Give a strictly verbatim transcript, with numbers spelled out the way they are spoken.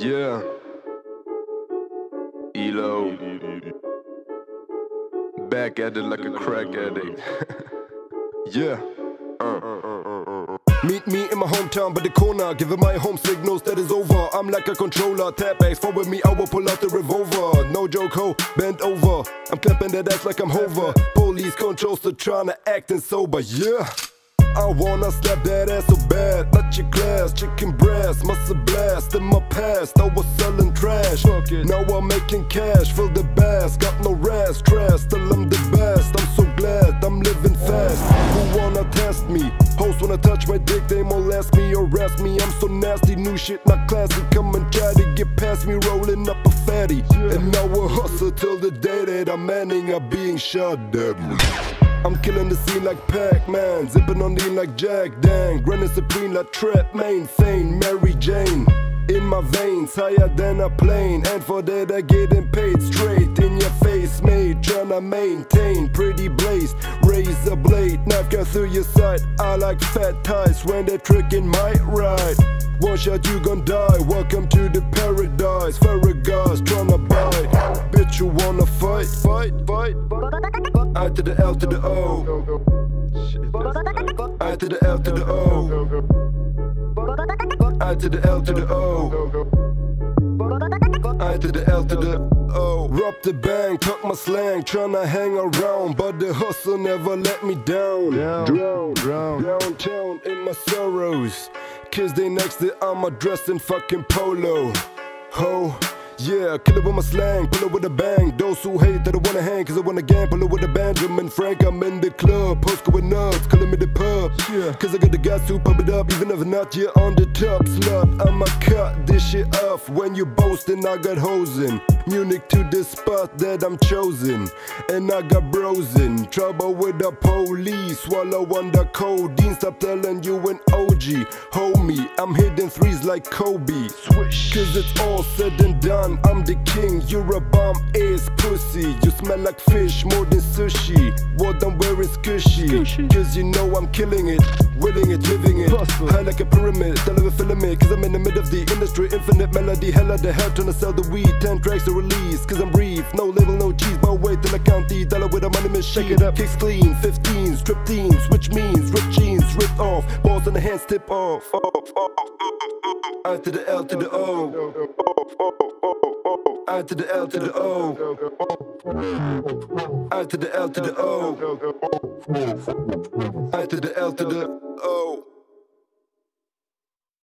Yeah, Elo, back at it like a crack addict. Yeah, uh. Meet me in my hometown by the corner. Giving my home signals that is over. I'm like a controller, tap X, forward me, I will pull out the revolver. No joke ho, bend over, I'm clapping that ass like I'm Hover. Police controls to trying to act and sober, yeah. I wanna slap that ass so bad, like your class, chicken breast, muscle blast. In my past, I was selling trash, now I'm making cash, fill the bass, got no rest, stress, till I'm the best. I'm so glad I'm living fast. Who wanna test me? Hoes wanna touch my dick, they won't last me, arrest me. I'm so nasty, new shit, not classy. Come and try to get past me, rolling up a fatty, and now we'll hustle till the day that I'm ending up being shot deadly. I'm killing the scene like Pac-Man, zipping on lean like Jack Dan, Granny Supreme like Trap Main, Fane, Mary Jane in my veins, higher than a plane. And for that I getting paid straight in your face, made, tryna maintain. Pretty blazed, razor blade, knife cut through your side. I like fat ties when they're tricking my ride. One shot you gon' die, welcome to the paradise. Ferragas tryna bite, bitch you wanna fight, fight, fight, fight. I to the L to the O, I to the L to the O, I to the L to the O, I to the L to the O. Rob the bank, tuck my slang, tryna hang around, but the hustle never let me down. Drown, drown, downtown in my sorrows. Kids they next to I'm dressed in fucking polo. Ho. Yeah, kill it with my slang, pull it with a bang. Those who hate that I wanna hang, cause I wanna gang, pull it with a Benjamin Frank. I'm in the club, post going nuts, calling me the pub. Yeah, cause I got the guys who pump it up, even if not, you're on the top slot. I'ma cut this shit off when you boasting, I got hosin'. Munich to the spot that I'm chosen, and I got bros in trouble with the police, swallow under codeine. Stop telling you an O G, homie, I'm hitting threes like Kobe. Swish. Cause it's all said and done, I'm the king, you're a bum ass pussy. You smell like fish, more than sushi, what I'm wearing's cushy. Cause you know I'm killing it, willing it, living it, high like a pyramid, still never feeling it. Cause I'm in the middle of the industry, infinite melody, hella the hell trying to sell the weed. Ten tracks to release, cause I'm brief, no label, no cheese. But wait till I count the dollar with a money machine. Check it up, kicks clean, fifteen, strip teams, which means ripped jeans, ripped off, balls on the hands, tip off. I to the L to the O, I to the L to the O, I to the L to the O, I to the L to the O.